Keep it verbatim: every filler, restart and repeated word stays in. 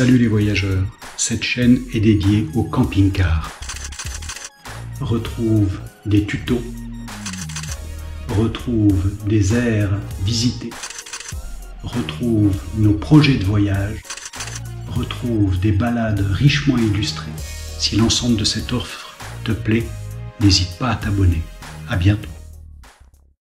Salut les voyageurs, cette chaîne est dédiée au camping-car. Retrouve des tutos, retrouve des aires visitées, retrouve nos projets de voyage, retrouve des balades richement illustrées. Si l'ensemble de cette offre te plaît, n'hésite pas à t'abonner. À bientôt.